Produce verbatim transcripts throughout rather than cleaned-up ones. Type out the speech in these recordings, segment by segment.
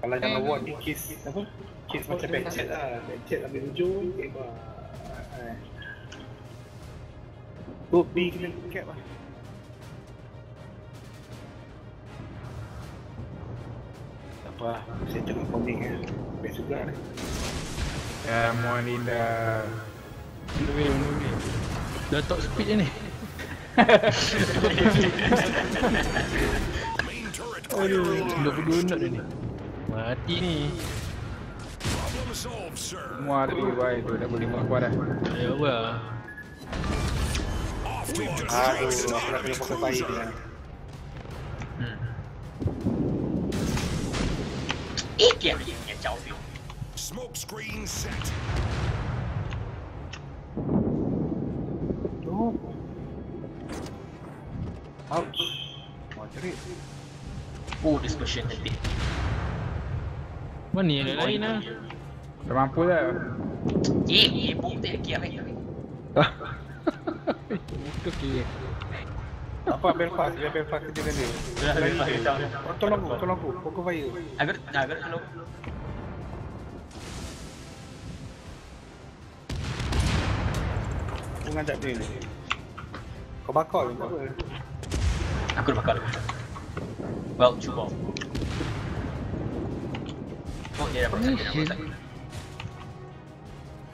Kalau nak awak ni kes apa? Kes macam backchat lah. Backchat ambil hujung, tembak. Book B kena cap lah. Tak apa lah, saya tengok komik kan. Baik juga lah. Ya, Muanida. Mundur ni, mundur ni. Dah top speed je ni. Aduh, dua puluh dua nak dah ni. Mati ni. Muar tadi baik tu, dah boleh buat kuat dah. Ya apa lah. Aduh, aku nak kena pakai pahit ni lah. Eh, dia punya jauh ni. Smoke screen set. Oh. Ouch. Moderate. Oh, this question cantik. Mana yang lain lah? Dah mampu dah. Eh, eh, boom tak kira lagi. Muka kira. Apa Belfast? Dia Belfast kerja kan dia? Tolong aku, tolong aku. Poker fire. Agar, agar tolong. Aku ngajak dia ni. Kau bakar ke tak apa? Aku dah bakar dah. Well, cuba. Oh, dia dah perusak, dia dah perusak.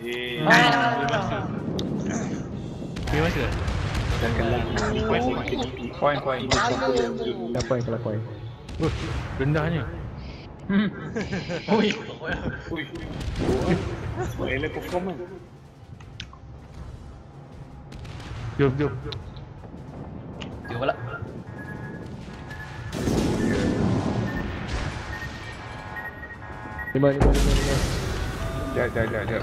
Yeee. Dia masa dah? Dah kena lagi. Point, point. Dah point, kalau point. Oh, rendahnya. Hmm. Ui. Ui. Spoiler performance. Jom, jom. Jom pula. Lima, lima, lima, lima. Jat, jat, jat, jat.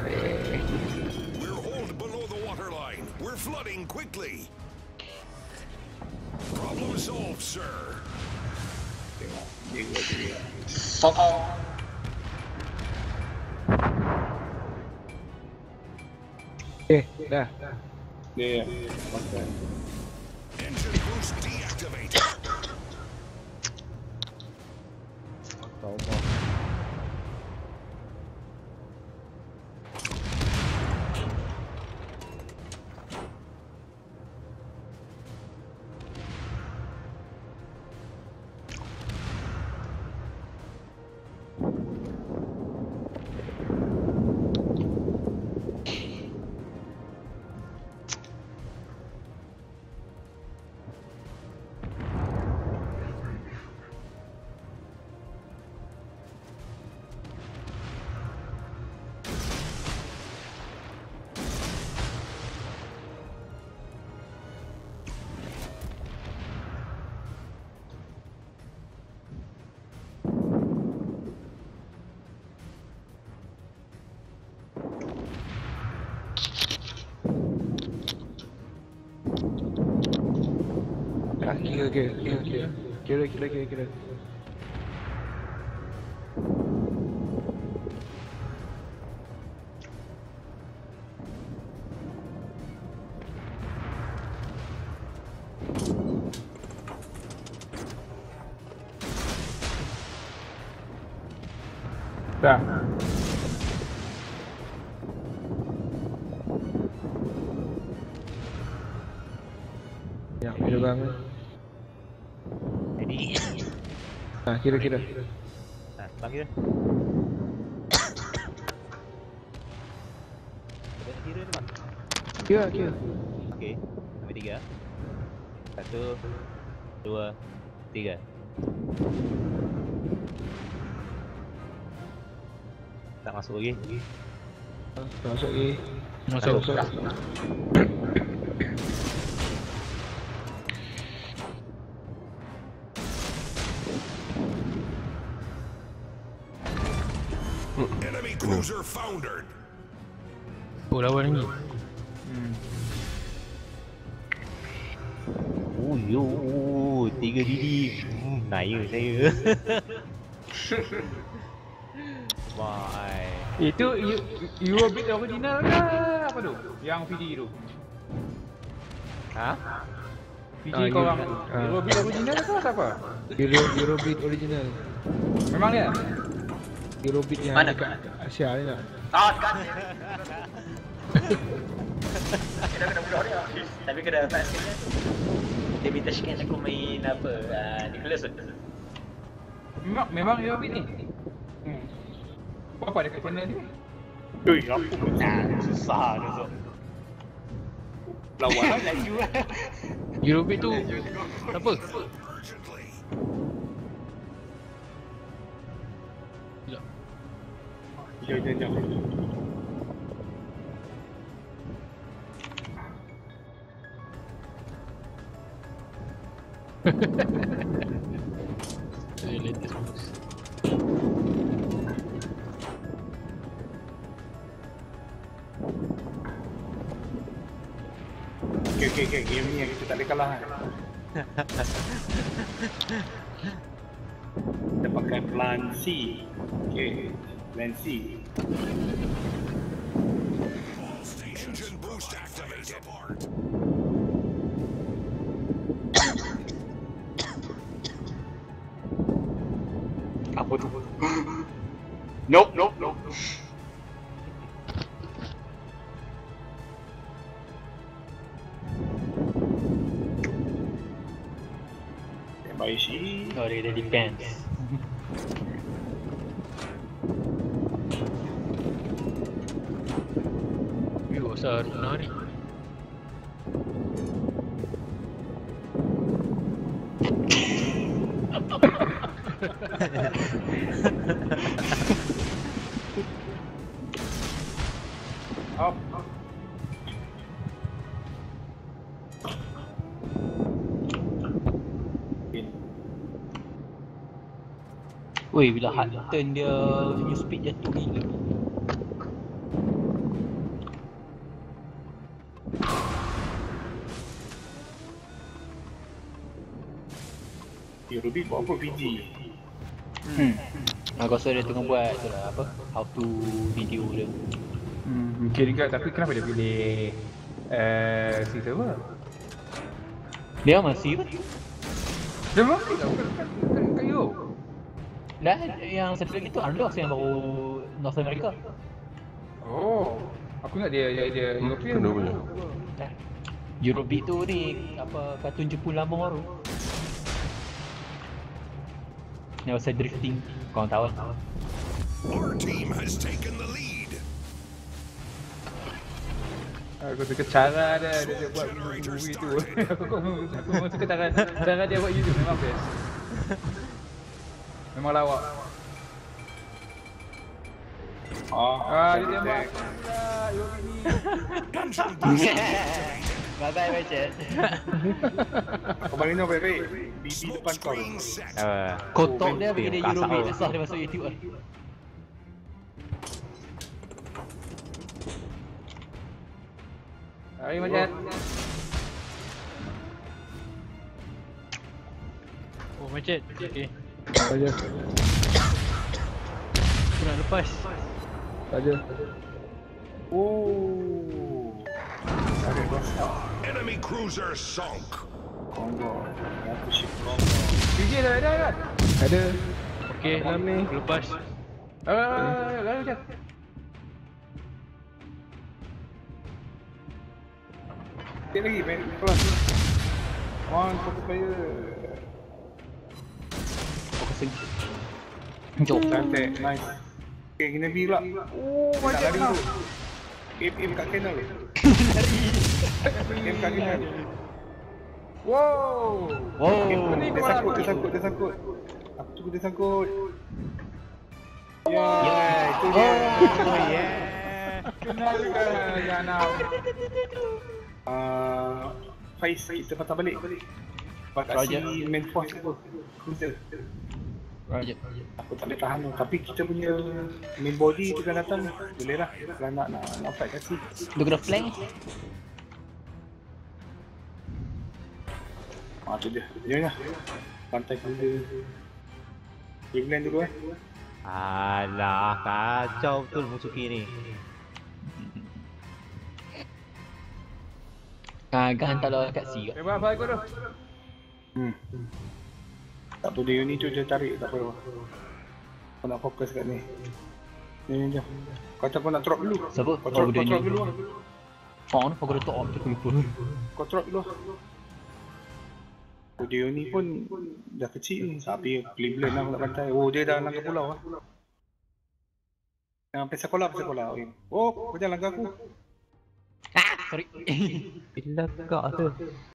We're holed below the water line. We're flooding quickly. Problem solved, sir. Fuck off. Eh, dah. Yeah, yeah. Okay. Engine boost deactivated. What the fuck? Kira kira kira kira kira kira kira kira dah. Ya, bila bangun ah, kira-kira. Ah, bagi dia. Ada kira ni, Mak. Kira, kira. Okey. Ambil tiga. Satu, dua, tiga. Tak masuk lagi. Tak masuk lagi. Masuk, masuk. Cruiser foundered. Oh, lawan ni. Hmm. Oh, yo, tiga didi. Hmm, naya saya. Bye. Itu you you a bit over dinner ke apa tu? Yang P D tu. Ha? P D uh, korang. You a bit over dinner ke apa? You a bit original. Memang dia? Dirobit yang mana dekat Asia ni lah. Ah, sekarang ni. Kita kena budak dia. Tapi kena dapat skin tu. Dia minta skin aku main apa? Ah, Nicholas. Memang memang Dirobit ni. Hmm. Apa dekat channel ni? Oi, aku benar susah dia tu. Lawan laju ah. Dirobit tu. Apa? Jom, jom, jom. Saya letak terus. Okay, okay, okay. Game ni kita tak boleh kalah kan? Kita pakai plan C. Okay. Plan C. Engine boost activated. Apa tu? Nope, nope, nope. Tembak isi. Oh, dia dah depends. Sir, no ni. Up. Wei, bila hard turn dia punya speed jatuh gila. Ruby buat apa P G? Hmm. Aku rasa dia tengah buat tu lah apa? How to video dia. Hmm, mungkin juga tapi kenapa dia pilih eh uh, si server? Dia masih apa? Dia masih tak kayu. Dah yang satu lagi tu Arlox yang baru North America. Oh, aku ingat dia dia, dia European. Kenapa? Dah. Eurobeat tu ni apa kartun Jepun lama baru. Yang pasal drifting, korang tahu lah. Aku suka cara dia, dia, dia buat movie tu. Aku memang suka cara, cara dia buat YouTube, memang best. Memang lawak. Oh, ah, dia tembak. Alhamdulillah, Yogi ni. Bye-bye, Macet. Kau bagi no, baik-baik. B B depan kau. Kotok dia pergi dia Eurobeat. Tak sah dia masuk YouTube lah. Mari, Macet. Oh, Macet. Okay. Saja. Aku nak lepas. Saja. Oh. Enemy cruiser sunk. Combo. Aku ship combo. P J dah ada dah. Ada. Okey, kami lepas. Ah, lalu je. Dia lagi main plus. One satu player. Fokus sikit. Jom, santai. Nice. Okey, kena B pula. Oh, macam tu. Aim kat kena ni. Aim kat kena ni. Wow. Wow. Dia sangkut, dia sangkut, dia sangkut. Aku tu dia sangkut. Yeah, itu dia. Yeah. Kenal juga Jana. Ah, Faiz kita patah balik. Patah si main force tu. Cruiser. Raja. Aku tak boleh tahan tu, tapi kita punya main body tu kan datang. Boleh lah, kalau nak, nak, nak fight kasi. Dia kena flank. Ah tu dia, jom lah. Pantai kanda. Dia plan dulu eh. Alah, kacau betul Musuki ni. Agak hantar lawan kat C kat. Lepas apa aku tu? Hmm. Tak boleh, ni tu dia tarik tak apa. Aku nak fokus kat ni. Ni jom. Kata kau nak drop dulu. Siapa? Kau drop, kau drop dulu. Faham aku dah tak aku lupa. Kau drop dulu. Oh, dia ni pun dah kecil ni. Tapi Cleveland lah nak pantai. Oh, dia dah langkah pulau lah. Yang sampai sekolah, sampai sekolah. Oh, kau jangan langkah aku. Ah, sorry. Bila kau tu?